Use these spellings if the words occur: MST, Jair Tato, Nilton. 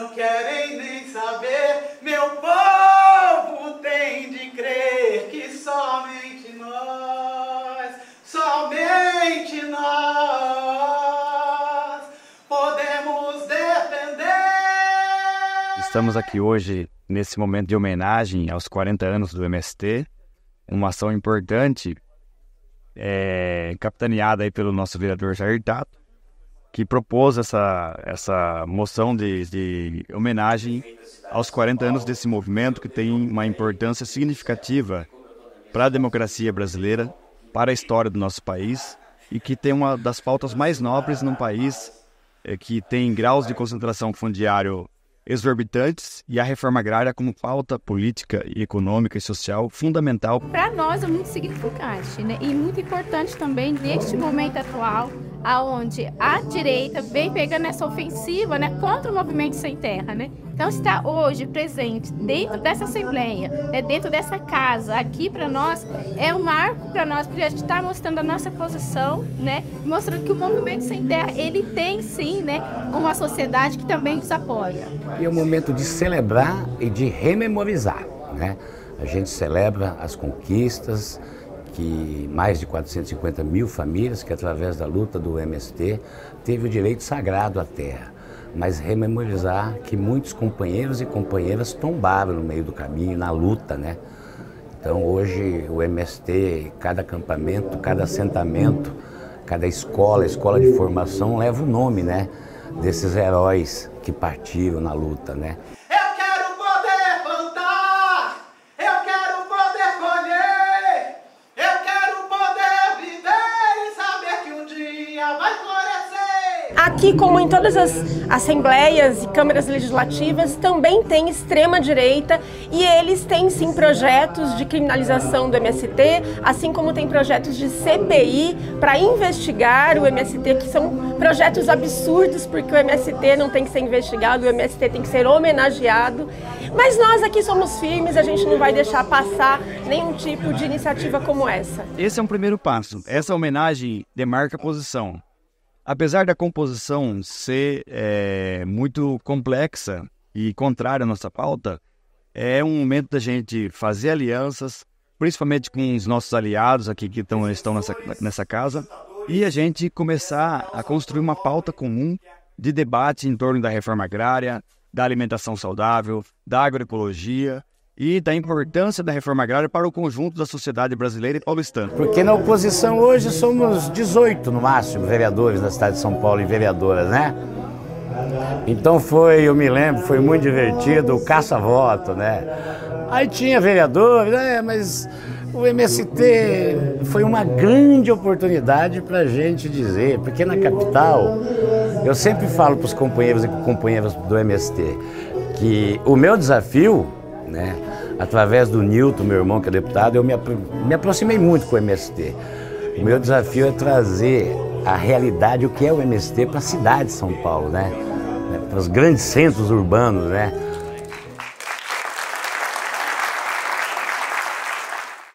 não querem nem saber. Meu povo tem de crer que somente nós podemos defender. Estamos aqui hoje nesse momento de homenagem aos 40 anos do MST, uma ação importante capitaneada aí pelo nosso vereador Jair Tato, que propôs essa moção de homenagem aos 40 anos desse movimento, que tem uma importância significativa para a democracia brasileira, para a história do nosso país, e que tem uma das pautas mais nobres num país que tem graus de concentração fundiário exorbitantes e a reforma agrária como pauta política, e econômica e social fundamental. Para nós é muito significante, né? E muito importante também neste momento atual, onde a direita vem pegando essa ofensiva, né, contra o movimento sem terra, né? Então estar hoje presente dentro dessa Assembleia, né, dentro dessa casa, aqui para nós, é um marco para nós, porque a gente está mostrando a nossa posição, né, mostrando que o movimento sem terra, ele tem sim, né, uma sociedade que também nos apoia. E é um momento de celebrar e de rememorizar, né? A gente celebra as conquistas que mais de 450 mil famílias, que através da luta do MST, teve o direito sagrado à terra. Mas rememorizar que muitos companheiros e companheiras tombaram no meio do caminho, na luta, né? Então hoje o MST, cada acampamento, cada assentamento, cada escola de formação leva o nome, né, desses heróis que partiram na luta, né? Aqui, como em todas as assembleias e câmaras legislativas, também tem extrema-direita, e eles têm sim projetos de criminalização do MST, assim como tem projetos de CPI para investigar o MST, que são projetos absurdos, porque o MST não tem que ser investigado, o MST tem que ser homenageado. Mas nós aqui somos firmes, a gente não vai deixar passar nenhum tipo de iniciativa como essa. Esse é um primeiro passo. Essa homenagem demarca a posição. Apesar da composição ser muito complexa e contrária à nossa pauta, é um momento da gente fazer alianças, principalmente com os nossos aliados aqui que estão nessa casa, e a gente começar a construir uma pauta comum de debate em torno da reforma agrária, da alimentação saudável, da agroecologia e da importância da reforma agrária para o conjunto da sociedade brasileira e paulistana. Porque na oposição hoje somos 18 no máximo vereadores da cidade de São Paulo e vereadoras, né? Então eu me lembro, foi muito divertido o caça-voto, né? Aí tinha vereadores, mas o MST foi uma grande oportunidade para a gente dizer, porque na capital, eu sempre falo para os companheiros e companheiras do MST, que o meu desafio, né, através do Nilton, meu irmão que é deputado, eu me aproximei muito com o MST. O meu desafio é trazer a realidade, o que é o MST, para a cidade de São Paulo, né, para os grandes centros urbanos, né.